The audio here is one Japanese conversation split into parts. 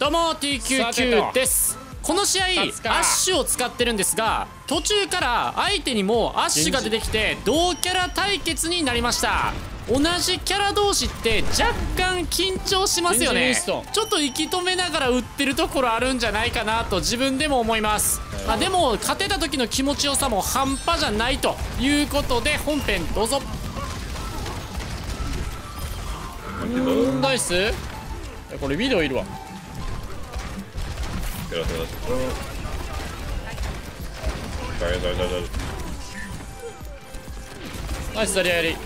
どうも TQQ です。この試合アッシュを使ってるんですが、途中から相手にもアッシュが出てきて同キャラ対決になりました。同じキャラ同士って若干緊張しますよね。ちょっと息止めながら打ってるところあるんじゃないかなと自分でも思います。まあ、でも勝てた時の気持ちよさも半端じゃないということで、本編どうぞ。ナイス。これウィドウいるわ。ナイス、ザリアやり。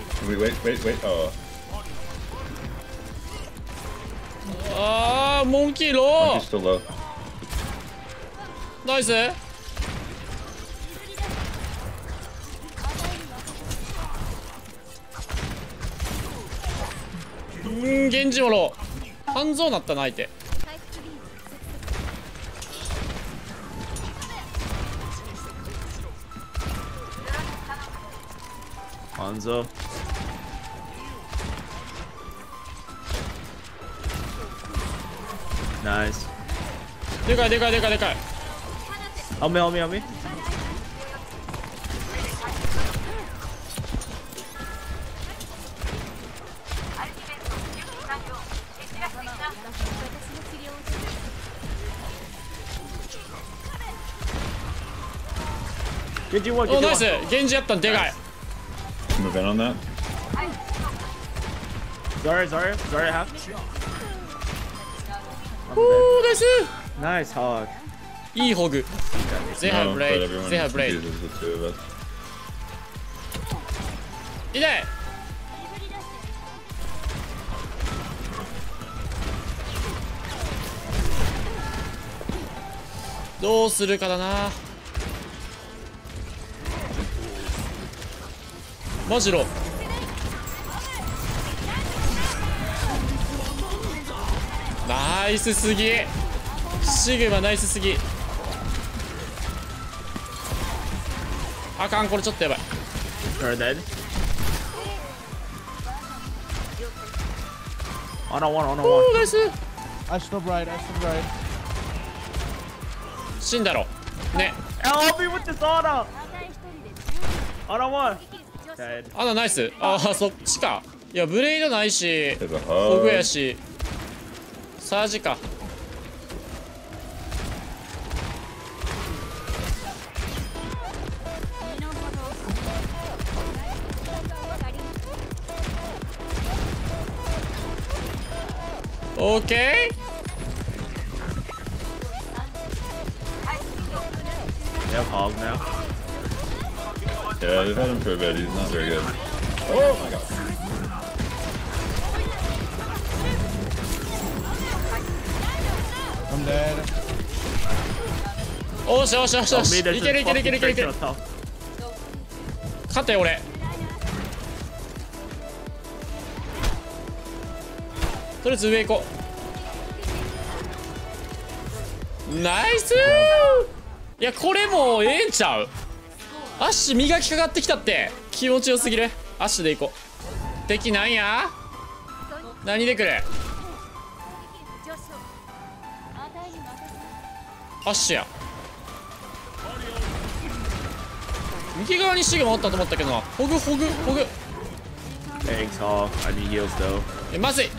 ああ、モンキーロー。ナイス。ゲンジもロー。ハンゾーなったな、相手。ハンゾー。ナイス。でかいでかいでかいでかい。あめあめあめ。お、ナイス。ゲンジやったんでかい。おー、ナイス。ナイスホグ。いいホグ。ゼハブレイド。ゼハブレイド。痛い。どうするかだな。マジロー。ナイスすぎ。シグマナイスすぎ。あかん、これちょっとやばい。おお、ナイス。死んだろね。あら、ナイス。ああ、そっちか。いや、ブレイドないしホグやしサージか。オーケー。おーしおしおしおし、いけるいけるいけるいけるいける。勝て俺。とりあえず上行こう。ナイスー。いや、これもうええんちゃう。アッシュ磨きかかってきたって気持ちよすぎる。アッシュで行こう。敵なんや、何でくる。アッシュや。右側にシグマおったと思ったけどな。ホグホグホグ。まずい。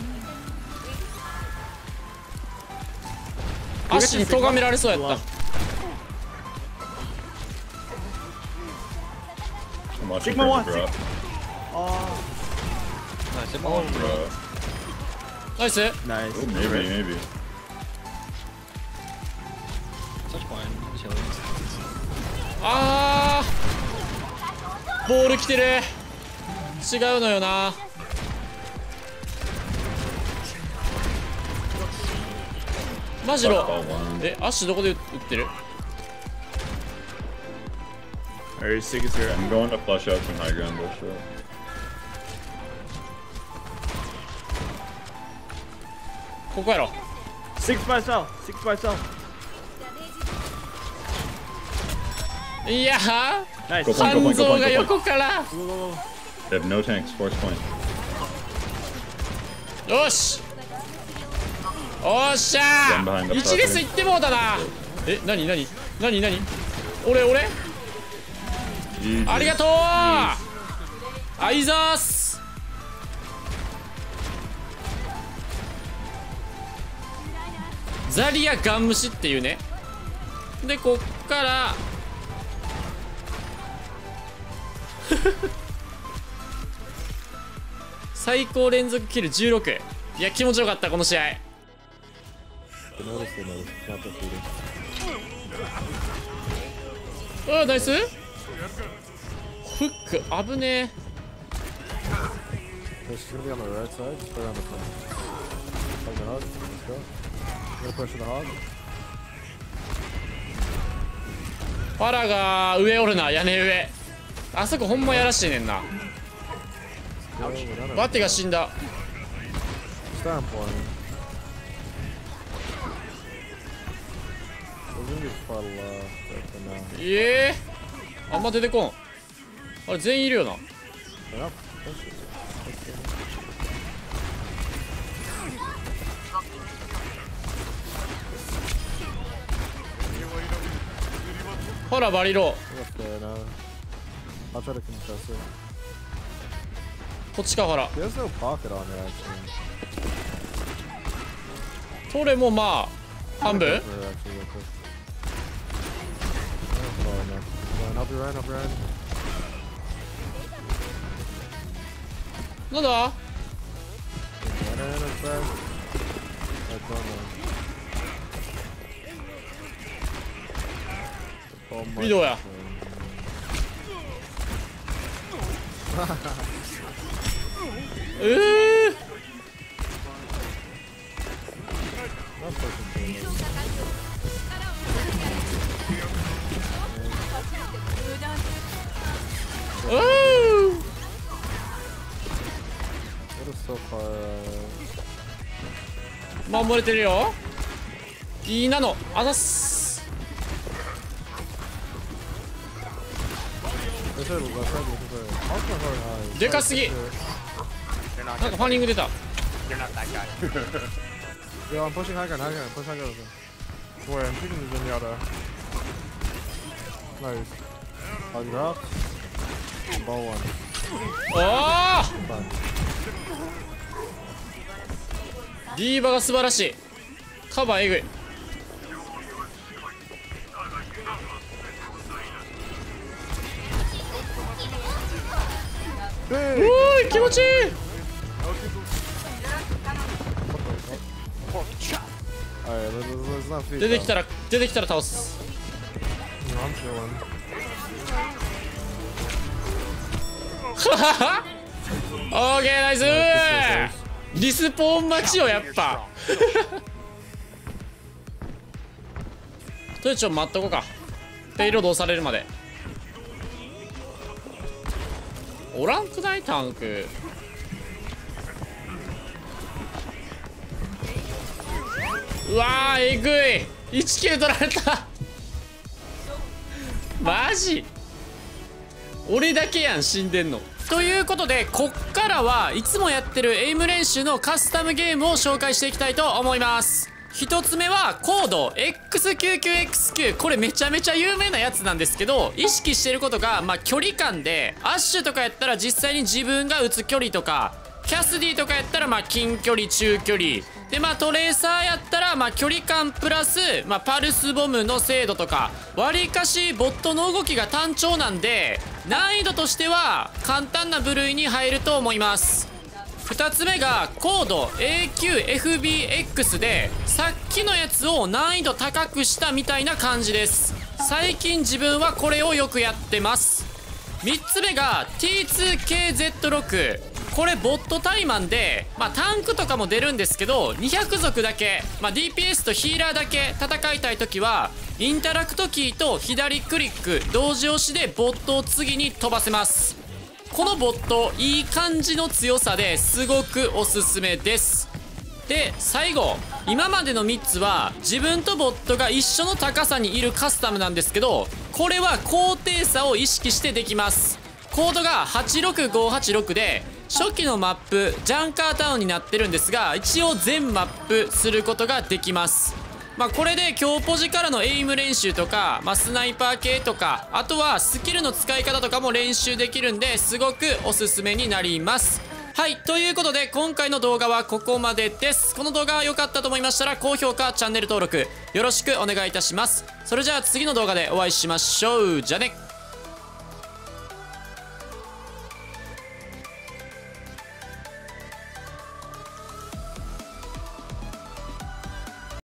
アッシュにとがめられそうやった。ナイス。ナイス。あー、ボール来てる。違うのよな。マジロ。え、アッシュどこで打ってる。ここやろ。いやー、肝臓が横から。よし。おっしゃー、1レスいってもうたな。え、なになになになに、俺ありがとう、あいざーす。ザリアガン虫っていうね。でこっから最高連続キル16。いや気持ちよかった、この試合。ああナイスフック、危ねえ。パラが上おるな、屋根上。あそこほんまやらしいねんな。バッテが死んだ。ええー、あんま出てこん。あれ全員いるよな。ほらバリロー、こっちか。ほらトレもまあ半分。なんだビデオや。守れてるよ。いいなのあざっす。でかすぎ。なんかファニング出た。ディーバが素晴らしい。カバーえぐい。うーい気持ちいい。出てきたら倒す。ははは。オーケーナイスー。リスポーン待ちよやっぱ。トヨチョン待っとこうか。ペイロード押されるまで。おらんくないタンク。うわーえぐい、1キル取られた。マジ俺だけやん死んでんの。ということでこっからはいつもやってるエイム練習のカスタムゲームを紹介していきたいと思います。1つ目はコード X99X9。 これめちゃめちゃ有名なやつなんですけど、意識してることが、まあ、距離感で、アッシュとかやったら実際に自分が打つ距離とか、キャスディとかやったらまあ近距離中距離で、まあトレーサーやったらまあ距離感プラス、まあ、パルスボムの精度とか、わりかしボットの動きが単調なんで難易度としては簡単な部類に入ると思います。2つ目がコード AQFBX で、さっきのやつを難易度高くしたみたいな感じです。最近自分はこれをよくやってます。3つ目が T2KZ6。 これボット対マンで、まあ、タンクとかも出るんですけど200族だけ、まあ、DPS とヒーラーだけ戦いたい時はインタラクトキーと左クリック同時押しでボットを次に飛ばせます。このボットいい感じの強さですごくおすすめです。で最後、今までの3つは自分とボットが一緒の高さにいるカスタムなんですけど、これは高低差を意識してできます。コードが86586で、初期のマップジャンカータウンになってるんですが、一応全マップすることができます。これで強ポジからのエイム練習とか、スナイパー系とか、あとはスキルの使い方とかも練習できるんで、すごくおすすめになります。はい、ということで今回の動画はここまでです。この動画が良かったと思いましたら高評価、チャンネル登録よろしくお願いいたします。それじゃあ次の動画でお会いしましょう。じゃあね。